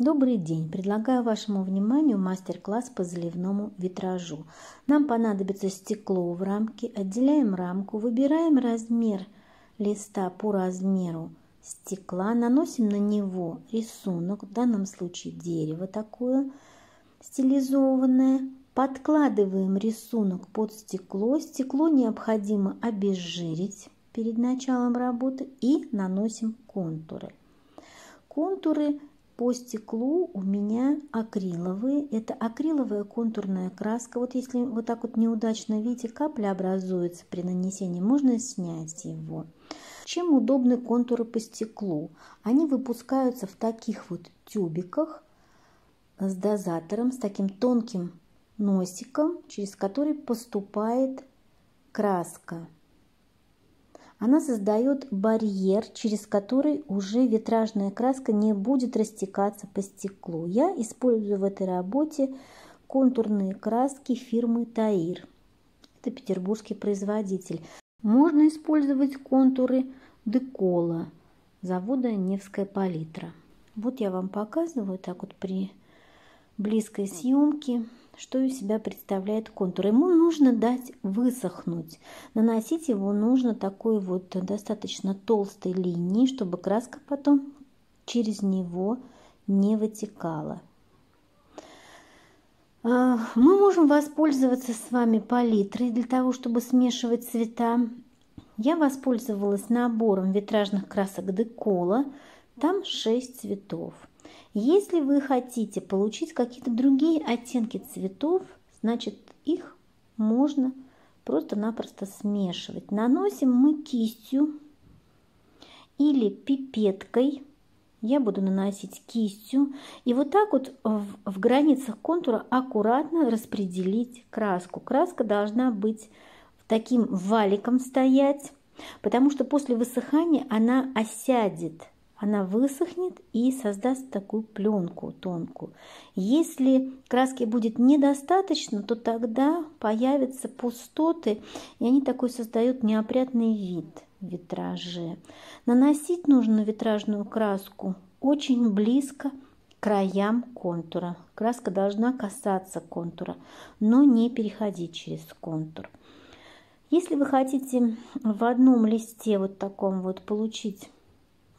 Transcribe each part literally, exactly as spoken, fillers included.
Добрый день! Предлагаю вашему вниманию мастер-класс по заливному витражу. Нам понадобится стекло в рамке. Отделяем рамку, выбираем размер листа по размеру стекла, наносим на него рисунок, в данном случае дерево такое стилизованное. Подкладываем рисунок под стекло. Стекло необходимо обезжирить перед началом работы и наносим контуры. Контуры по стеклу у меня акриловые, это акриловая контурная краска. Вот если вот так вот неудачно, видите, капля образуется при нанесении, можно снять его. Чем удобны контуры по стеклу? Они выпускаются в таких вот тюбиках с дозатором, с таким тонким носиком, через который поступает краска. Она создает барьер, через который уже витражная краска не будет растекаться по стеклу. Я использую в этой работе контурные краски фирмы Таир. Это петербургский производитель. Можно использовать контуры Декола завода Невская палитра. Вот я вам показываю так вот при близкой съемке, что из себя представляет контур. Ему нужно дать высохнуть. Наносить его нужно такой вот достаточно толстой линией, чтобы краска потом через него не вытекала. Мы можем воспользоваться с вами палитрой для того, чтобы смешивать цвета. Я воспользовалась набором витражных красок Декола. Там шесть цветов. Если вы хотите получить какие-то другие оттенки цветов, значит, их можно просто-напросто смешивать. Наносим мы кистью или пипеткой. Я буду наносить кистью. И вот так вот в, в границах контура аккуратно распределить краску. Краска должна быть таким валиком стоять, потому что после высыхания она осядет. Она высохнет и создаст такую пленку тонкую. Если краски будет недостаточно, то тогда появятся пустоты, и они такой создают неопрятный вид в витраже. Наносить нужно витражную краску очень близко к краям контура. Краска должна касаться контура, но не переходить через контур. Если вы хотите в одном листе вот таком вот получить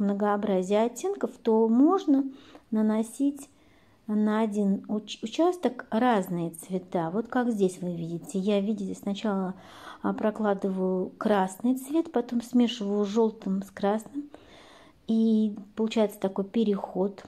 многообразие оттенков, то можно наносить на один участок разные цвета. Вот как здесь вы видите. Я, видите, сначала прокладываю красный цвет, потом смешиваю желтым с красным. И получается такой переход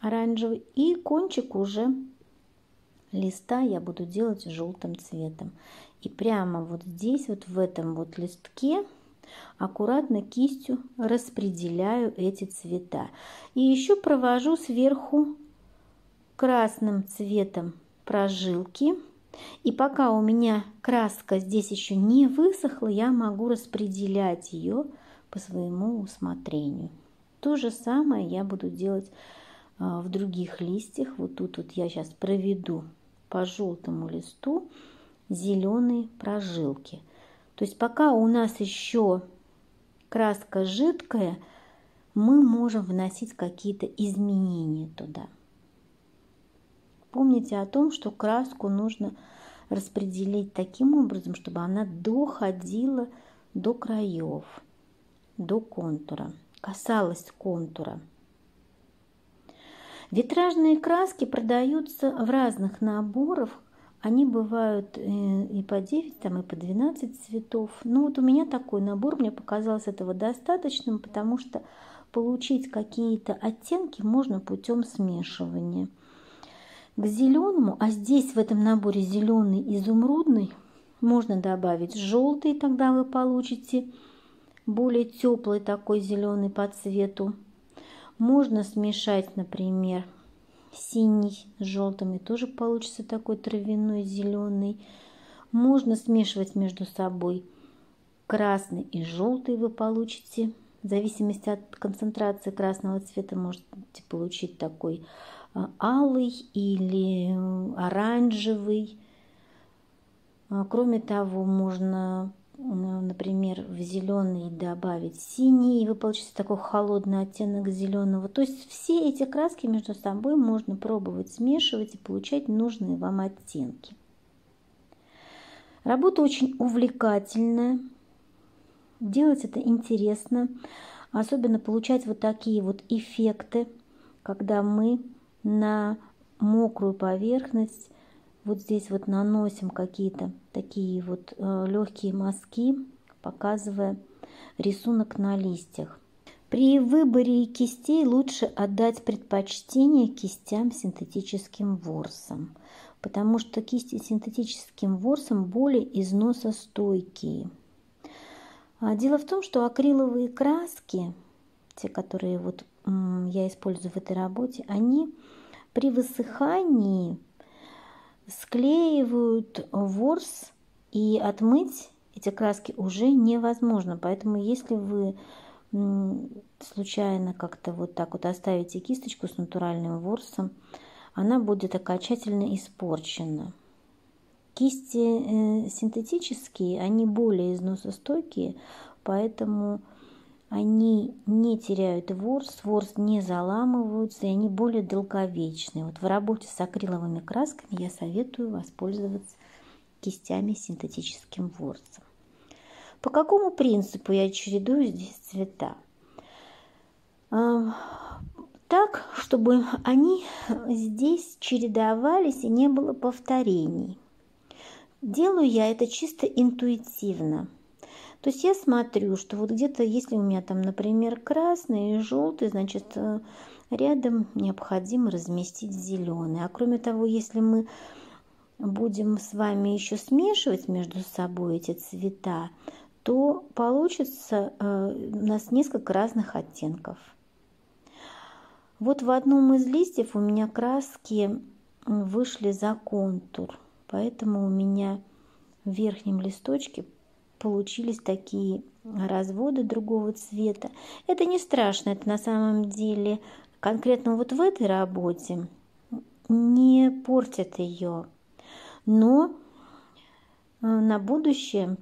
оранжевый. И кончик уже листа я буду делать желтым цветом. И прямо вот здесь, вот в этом вот листке, аккуратно кистью распределяю эти цвета. И еще провожу сверху красным цветом прожилки. И пока у меня краска здесь еще не высохла, я могу распределять ее по своему усмотрению. То же самое я буду делать в других листьях. Вот тут вот я сейчас проведу по желтому листу зеленые прожилки. То есть пока у нас еще краска жидкая, мы можем вносить какие-то изменения туда. Помните о том, что краску нужно распределить таким образом, чтобы она доходила до краев, до контура, касалась контура. Витражные краски продаются в разных наборах. Они бывают и по девять, там, и по двенадцать цветов. Ну вот у меня такой набор, мне показалось этого достаточным, потому что получить какие-то оттенки можно путем смешивания. К зеленому, а здесь в этом наборе зеленый изумрудный, можно добавить желтый, тогда вы получите более теплый такой зеленый по цвету. Можно смешать, например, синий с желтым, и тоже получится такой травяной зеленый. Можно смешивать между собой красный и желтый, вы получите, в зависимости от концентрации красного цвета, можете получить такой алый или оранжевый. Кроме того, можно например, в зеленый добавить синий, и вы получите такой холодный оттенок зеленого. То есть все эти краски между собой можно пробовать смешивать и получать нужные вам оттенки. Работа очень увлекательная, делать это интересно, особенно получать вот такие вот эффекты, когда мы на мокрую поверхность вот здесь вот наносим какие-то такие вот э, легкие мазки, показывая рисунок на листьях. При выборе кистей лучше отдать предпочтение кистям синтетическим ворсом, потому что кисти с синтетическим ворсом более износостойкие. А дело в том, что акриловые краски, те, которые вот я использую в этой работе, они при высыхании склеивают ворс, и отмыть эти краски уже невозможно. Поэтому если вы случайно как-то вот так вот оставите кисточку с натуральным ворсом, она будет окончательно испорчена. Кисти синтетические, они более износостойкие, поэтому они не теряют ворс, ворс не заламываются, и они более долговечные. Вот в работе с акриловыми красками я советую воспользоваться кистями с синтетическим ворсом. По какому принципу я чередую здесь цвета? Так, чтобы они здесь чередовались и не было повторений. Делаю я это чисто интуитивно. То есть я смотрю, что вот где-то, если у меня там, например, красный и желтый, значит, рядом необходимо разместить зеленый. А кроме того, если мы будем с вами еще смешивать между собой эти цвета, то получится у нас несколько разных оттенков. Вот в одном из листьев у меня краски вышли за контур, поэтому у меня в верхнем листочке получились такие разводы другого цвета. Это не страшно, это на самом деле конкретно вот в этой работе не портит ее. Но на будущее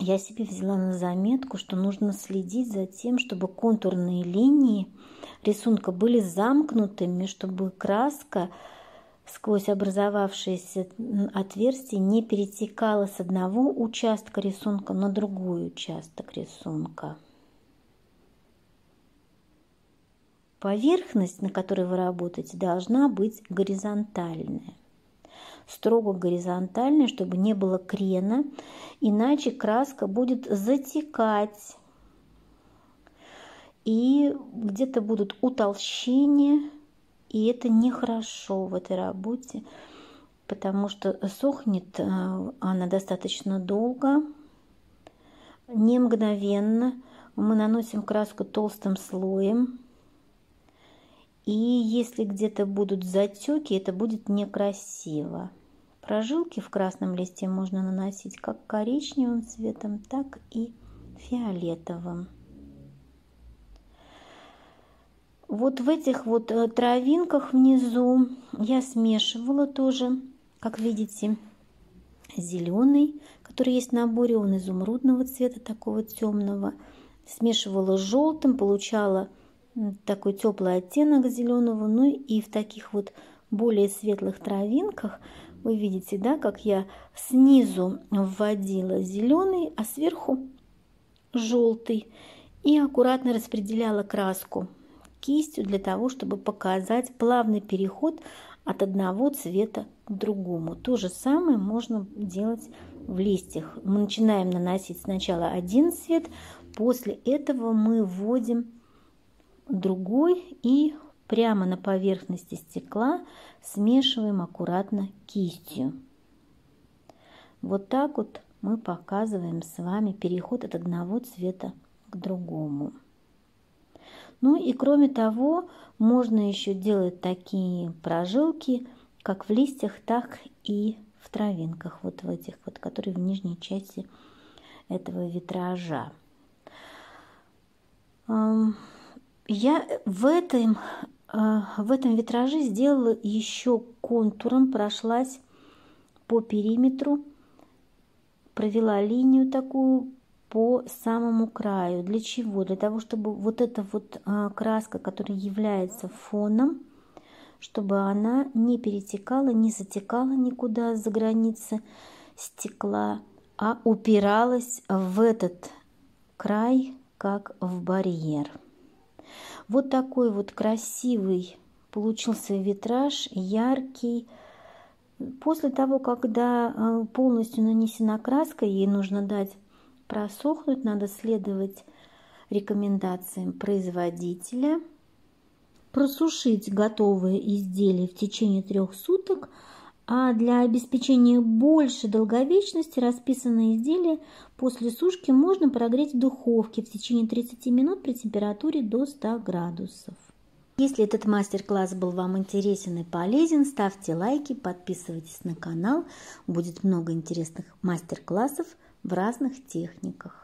я себе взяла на заметку, что нужно следить за тем, чтобы контурные линии рисунка были замкнутыми, чтобы краска сквозь образовавшиеся отверстия не перетекала с одного участка рисунка на другой участок рисунка. Поверхность, на которой вы работаете, должна быть горизонтальная. Строго горизонтальная, чтобы не было крена, иначе краска будет затекать. И где-то будут утолщения. И это нехорошо в этой работе, потому что сохнет она достаточно долго, не мгновенно. Мы наносим краску толстым слоем. И если где-то будут затеки, это будет некрасиво. Прожилки в красном листе можно наносить как коричневым цветом, так и фиолетовым. Вот в этих вот травинках внизу я смешивала тоже, как видите, зеленый, который есть в наборе, он изумрудного цвета, такого темного. Смешивала с желтым, получала такой теплый оттенок зеленого. Ну и в таких вот более светлых травинках вы видите, да, как я снизу вводила зеленый, а сверху желтый. И аккуратно распределяла краску кистью для того, чтобы показать плавный переход от одного цвета к другому. То же самое можно делать в листьях. Мы начинаем наносить сначала один цвет, после этого мы вводим другой и прямо на поверхности стекла смешиваем аккуратно кистью. Вот так вот мы показываем с вами переход от одного цвета к другому. Ну и кроме того, можно еще делать такие прожилки, как в листьях, так и в травинках, вот в этих вот, которые в нижней части этого витража. Я в этом, в этом витраже сделала еще контуром, прошлась по периметру провела линию такую по самому краю. Для чего? Для того, чтобы вот эта вот краска, которая является фоном, чтобы она не перетекала, не затекала никуда за границы стекла, а упиралась в этот край, как в барьер. Вот такой вот красивый получился витраж, яркий. После того, когда полностью нанесена краска, ей нужно дать просохнуть, надо следовать рекомендациям производителя, просушить готовые изделия в течение трех суток, а для обеспечения большей долговечности расписанные изделия после сушки можно прогреть в духовке в течение тридцати минут при температуре до ста градусов. Если этот мастер-класс был вам интересен и полезен, ставьте лайки, подписывайтесь на канал. Будет много интересных мастер-классов в разных техниках.